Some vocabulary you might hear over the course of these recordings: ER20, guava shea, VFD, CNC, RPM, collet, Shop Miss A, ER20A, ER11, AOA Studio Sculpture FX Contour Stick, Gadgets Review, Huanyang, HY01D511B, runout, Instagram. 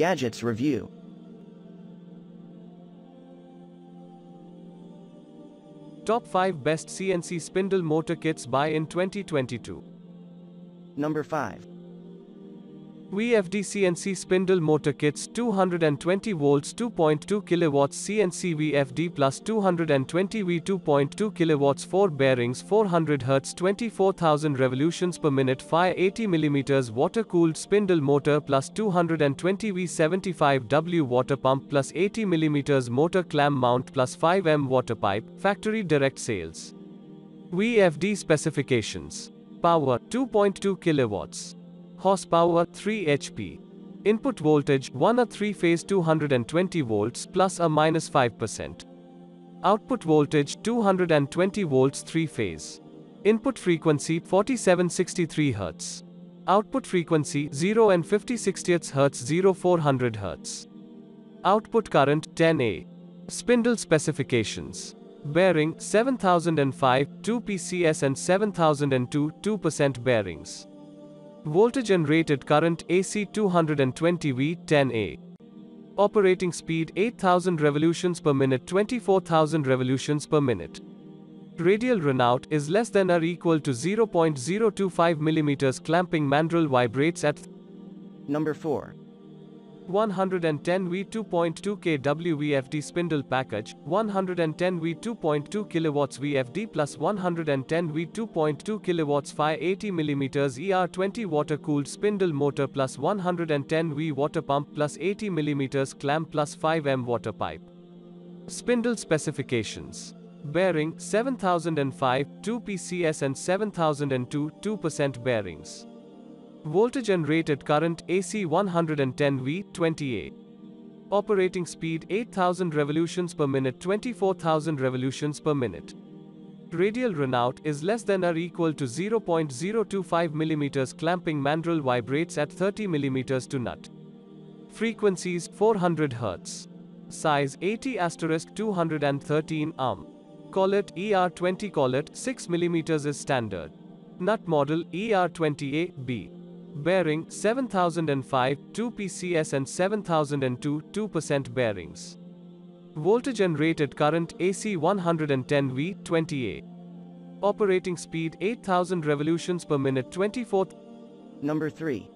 Gadgets Review. Top 5 Best CNC Spindle Motor Kits Buy in 2022. Number 5. VFD CNC Spindle Motor Kits 220 volts 2.2 kilowatts CNC VFD plus 220 V 2.2 kilowatts 4 bearings 400 Hz 24,000 revolutions per minute 580 mm water-cooled spindle motor plus 220 V 75W water pump plus 80 mm motor clam mount plus 5M water pipe, factory direct sales. VFD specifications. Power 2.2 kilowatts. Horsepower 3 HP. Input voltage 1A 3-phase 220 volts plus or minus 5%. Output voltage 220 volts 3-phase. Input frequency 4763 Hz. Output frequency 0 and 50/60 Hz 0400 Hz. Output current 10A. Spindle specifications. Bearing 7005 2 PCS and 7002 2% bearings. Voltage and rated current AC 220V 10A. Operating speed 8000 revolutions per minute 24,000 revolutions per minute. Radial runout is less than or equal to 0.025 mm. Clamping mandrel vibrates at Number 4. 110V 2.2 kW VFD spindle package, 110V 2.2 kilowatts VFD plus 110V 2.2 kilowatts 580 mm ER20 water-cooled spindle motor plus 110V water pump plus 80 mm clamp plus 5M water pipe. Spindle specifications. Bearing 7005, 2 PCS and 7002, 2% bearings. Voltage and rated current AC 110V 20A. Operating speed 8000 revolutions per minute 24,000 revolutions per minute. Radial runout is less than or equal to 0.025 mm. Clamping mandrel vibrates at 30 mm to nut. Frequencies 400 Hz. Size 80*213 arm. Collet ER20 collet 6 mm is standard. Nut model ER20A B. Bearing 7005, 2 PCS and 7002, 2% bearings. Voltage and rated current AC 110V 20A. Operating speed 8000 revolutions per minute 24th. Number 3.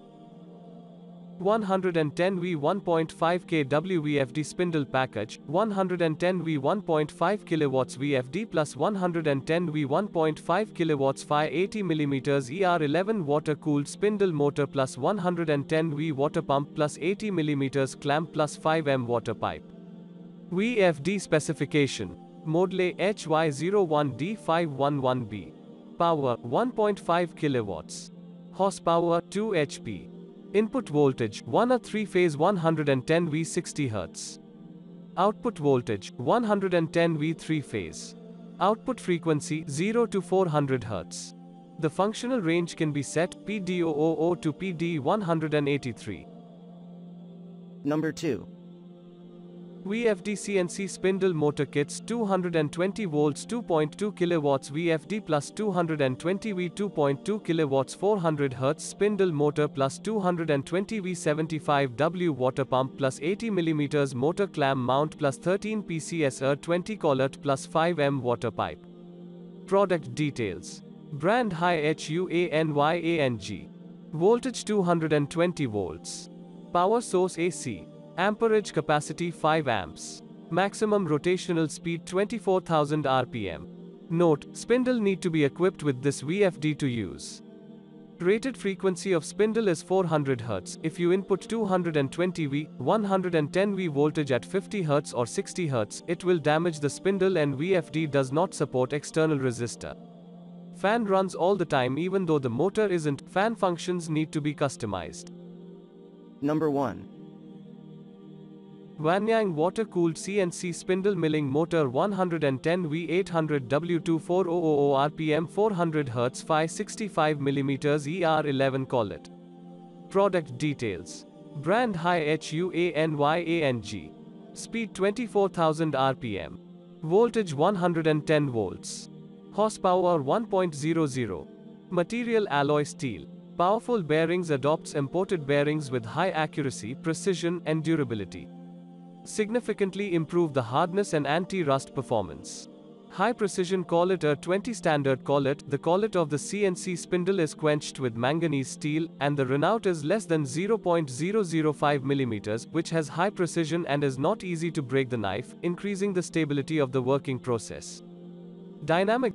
110V 1.5 kW VFD spindle package, 110V 1.5 kW VFD plus 110V 1.5 kW 580 mm ER11 water-cooled spindle motor plus 110V water pump plus 80 mm clamp plus 5M water pipe. VFD specification. Model HY01D511B. Power 1.5 kW. Horsepower 2 HP. Input voltage 1A 3-phase 110V 60 Hz. Output voltage 110V 3-phase. Output frequency 0 to 400 Hz. The functional range can be set PD000 to PD183. Number 2. VFD CNC Spindle Motor Kits 220 volts 2.2 kilowatts VFD plus 220 V 2.2 kilowatts 400 Hz spindle motor plus 220 V 75W water pump plus 80 mm motor clam mount plus 13 PCS ER20 collet plus 5M water pipe. Product details. Brand HUanyang. Voltage 220 volts. Power source AC. Amperage capacity 5 amps. Maximum rotational speed 24,000 RPM. Note, spindle need to be equipped with this VFD to use. Rated frequency of spindle is 400 Hz. If you input 220V, 110V voltage at 50 Hz or 60 Hz, it will damage the spindle and VFD does not support external resistor. Fan runs all the time even though the motor isn't. Fan functions need to be customized. Number 1. Huanyang water-cooled CNC spindle milling motor 110V 800W 24,000 RPM 400 Hz 565 mm ER11 collet. Product details. Brand HUanyang. Speed 24,000 RPM. Voltage 110 volts. Horsepower 1.00. Material alloy steel. Powerful Bearings adopts imported bearings with high accuracy, precision, and durability. Significantly improve the hardness and anti-rust performance. High precision collet ER20 standard collet. The collet of the CNC spindle is quenched with manganese steel, and the runout is less than 0.005 mm, which has high precision and is not easy to break the knife, increasing the stability of the working process. Dynamic